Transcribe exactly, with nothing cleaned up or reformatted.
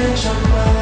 change your mind.